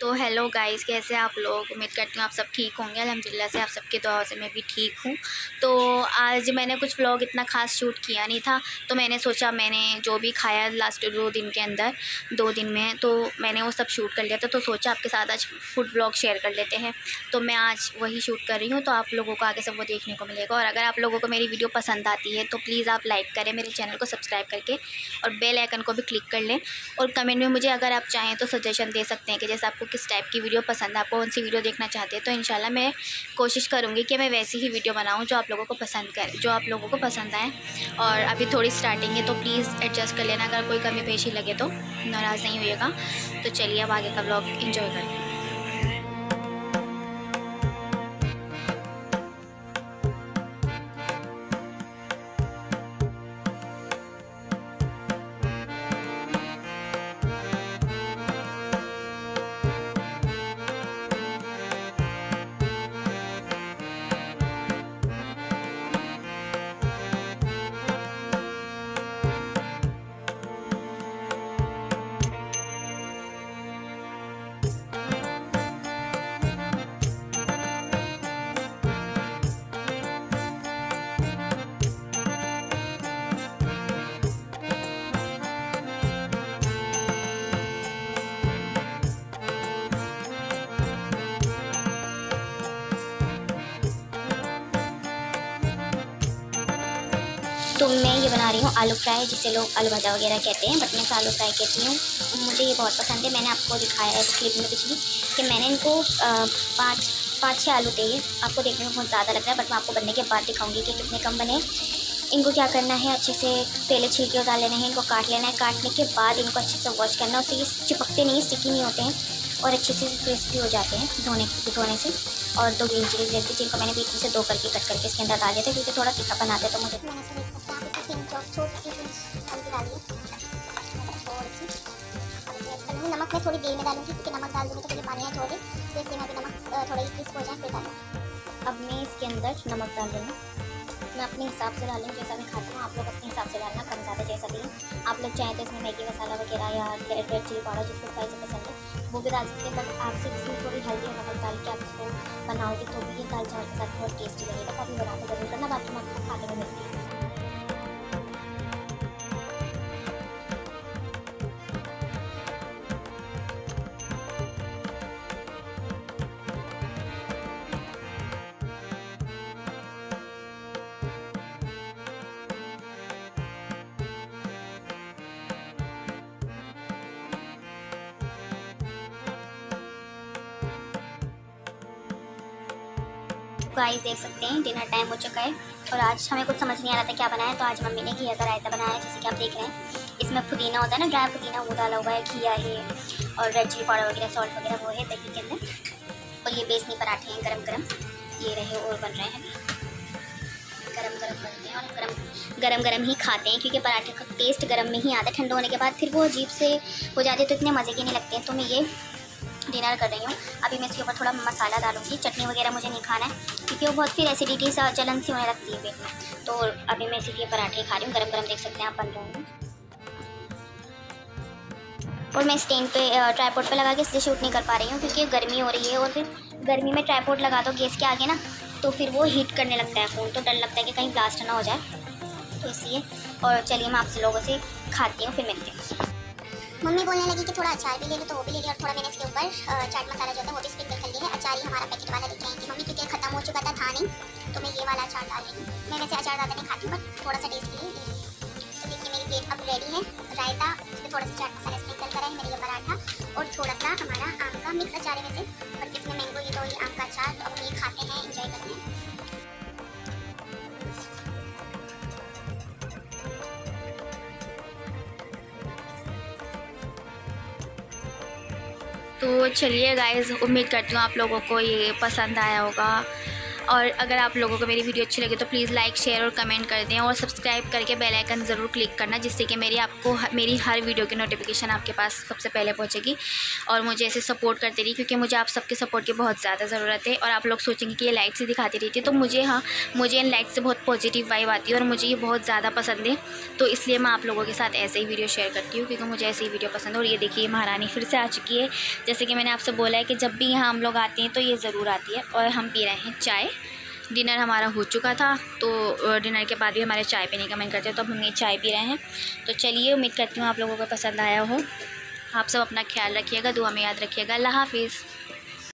तो hello guys, कैसे आप लोग? उम्मीद करती हूँ आप सब ठीक होंगे। अल्हम्दुलिल्लाह से आप सबके दुआ से मैं भी ठीक हूँ। तो आज मैंने कुछ व्लॉग इतना ख़ास शूट किया नहीं था, तो मैंने सोचा मैंने जो भी खाया लास्ट 2 दिन के अंदर 2 दिन में, तो मैंने वो सब शूट कर लिया था। तो सोचा आपके साथ आज फूड व्लॉग शेयर कर लेते हैं। तो मैं आज वही शूट कर रही हूँ, तो आप लोगों को आगे सब वो देखने को मिलेगा। और अगर आप लोगों को मेरी वीडियो पसंद आती है तो प्लीज़ आप लाइक करें, मेरे चैनल को सब्सक्राइब करके और बेल आइकन को भी क्लिक कर लें। और कमेंट में मुझे अगर आप चाहें तो सजेशन दे सकते हैं कि जैसे आपको किस टाइप की वीडियो पसंद है, आपको कौन सी वीडियो देखना चाहते हैं। तो इंशाल्लाह मैं कोशिश करूँगी कि मैं वैसी ही वीडियो बनाऊँ जो आप लोगों को पसंद करे, जो आप लोगों को पसंद आए। और अभी थोड़ी स्टार्टिंग है तो प्लीज़ एडजस्ट कर लेना, अगर कोई कमी पेशी लगे तो नाराज़ नहीं होएगा। तो चलिए अब आगे का व्लॉग एंजॉय करते हैं। तो मैं ये बना रही हूँ आलू फ्राई, जिसे लोग आलू भजा वगैरह कहते हैं, बट मैं इसे आलू फ्राई कहती हूँ। मुझे ये बहुत पसंद है। मैंने आपको दिखाया है क्लिप में पिछली कि मैंने इनको 5-6 आलू चाहिए। आपको देखने में बहुत ज़्यादा लग रहा है, बट मैं आपको बनने के बाद दिखाऊंगी कि कितने कम बने। इनको क्या करना है, अच्छे से पहले छिलके उतार लेने हैं, इनको काट लेना है। काटने के बाद इनको अच्छे से वॉश करना है, उससे ये चिपकते नहीं, स्टिकी नहीं होते हैं और अच्छे से क्रिस्पी हो जाते हैं धोने से। और 2 ग्रीन चिलीज लेती, जिनको मैंने बीच में से 2 करके कट करके इसके अंदर डाल दिया था, क्योंकि थोड़ा तीखापन आता है। तो मुझे नमक मैं थोड़ी देर में डालूंगी, क्योंकि नमक डाल दूँगी तो फिर पानी है छोड़े, तो इसलिए मैं भी नमक थोड़ा क्रिस्प हो जाए फिर डालूँगी। अब मैं इसके अंदर नमक डाल दूँगी। मैं अपने हिसाब से डालूँगी, जैसा मैं खाती हूँ। आप लोग अपने हिसाब से डालना, कम ज़्यादा जैसा भी। आप लोग चाहें तो इसमें मैगी मसाला वगैरह या रेड चिली पाउडर, जिसको स्पाइसी पसंद है वो भी डाल सकते हैं। बट आपसे इसमें थोड़ी हल्दी नमक डाल के आप इसको बनाओगे तो भी दाल चावल के साथ बहुत टेस्टी लगेगा। तो अभी बनाते जरूर करना, बाकी मैं आपको खाने में मिलती है। गाइस देख सकते हैं डिनर टाइम हो चुका है, और आज हमें कुछ समझ नहीं आ रहा था क्या बनाया। तो आज मम्मी ने घिया का रायता बनाया है, जैसे कि आप देख रहे हैं। इसमें पुदीना होता है ना, ड्राई पुदीना, वो डाला हुआ है, घिया है और रेड चिली पाउडर वगैरह, सॉल्ट वगैरह वो है दही के अंदर। और ये बेसनी पराठे हैं गरम गरम, ये रहे और बन रहे हैं गरम गरम बनते हैं। और गरम गरम ही खाते हैं, क्योंकि पराठे का टेस्ट गरम में ही आता है। ठंडा होने के बाद फिर वो अजीब से हो जाते हैं, तो इतने मज़े के नहीं लगते हैं। तो मैं ये डिनर कर रही हूँ। अभी मैं इसके ऊपर थोड़ा मसाला डालूंगी, चटनी वगैरह मुझे नहीं खाना है, क्योंकि वो बहुत फिर एसिडिटी सा जलन सी होने लगती है पेट में। तो अभी मैं इसीलिए पराठे खा रही हूँ गरम गरम, देख सकते हैं आप बन रहे हैं। और मैं स्टैंड पे ट्राइपॉड पे लगा के इसलिए शूट नहीं कर पा रही हूँ, क्योंकि गर्मी हो रही है। और फिर गर्मी में ट्राइपॉड लगा दो गैस के आगे ना, तो फिर वो हीट करने लगता है फ़ोन, तो डर लगता है कि कहीं ब्लास्ट ना हो जाए, तो इसलिए। और चलिए मैं आपसे लोगों से खाती हूँ, फिर मिलती हूँ। मम्मी बोलने लगी कि थोड़ा अचार भी ले लो, तो वो भी ले लिया। और थोड़ा मैंने इसके ऊपर चाट मसाला जो है वो भी स्प्रिंकल कर लिया है। अचार ही हमारा पैकेट वाला लेके आए कि मम्मी, क्योंकि ख़त्म हो चुका था नहीं, तो मैं ये वाला अचार डाल रही हूँ। मैं वैसे अचार ज़्यादा नहीं खाती हूँ, बट थोड़ा सा टेस्ट के लिए। तो देखिए मेरी प्लेट अब रेडी है, रायता इसमें थोड़ा सा चाट मसाला स्प्रिंकल करा है, मेरे ये पराठा और थोड़ा सा हमारा आम का मिक्स अचार है वैसे, बट इसमें मैंगो ये तो ये आम का अचार। तो हम ये खाते हैं, इंजॉय करते हैं। तो चलिए गाइस, उम्मीद करती हूँ आप लोगों को ये पसंद आया होगा। और अगर आप लोगों को मेरी वीडियो अच्छी लगे तो प्लीज़ लाइक, शेयर और कमेंट कर दें और सब्सक्राइब करके बेल आइकन ज़रूर क्लिक करना, जिससे कि मेरी हर वीडियो की नोटिफिकेशन आपके पास सबसे पहले पहुँचेगी। और मुझे ऐसे सपोर्ट करते रहिए, क्योंकि मुझे आप सबके सपोर्ट की बहुत ज़्यादा ज़रूरत है। और आप लोग सोचेंगे कि ये लाइट से दिखाती रहती है, तो मुझे इन लाइट से बहुत पॉजिटिव वाइब आती है और मुझे ये बहुत ज़्यादा पसंद है, तो इसलिए मैं आप लोगों के साथ ऐसे ही वीडियो शेयर करती हूँ, क्योंकि मुझे ऐसे ही वीडियो पसंद है। और ये देखिए महारानी फिर से आ चुकी है। जैसे कि मैंने आपसे बोला है कि जब भी यहाँ हम लोग आते हैं तो ये ज़रूर आती है। और हम पी रहे हैं चाय, डिनर हमारा हो चुका था, तो डिनर के बाद भी हमारे चाय पीने का मन करता है, तो अब हम ये चाय पी रहे हैं। तो चलिए, उम्मीद करती हूँ आप लोगों को पसंद आया हो। आप सब अपना ख्याल रखिएगा, दुआ में याद रखिएगा। अल्लाह हाफिज़।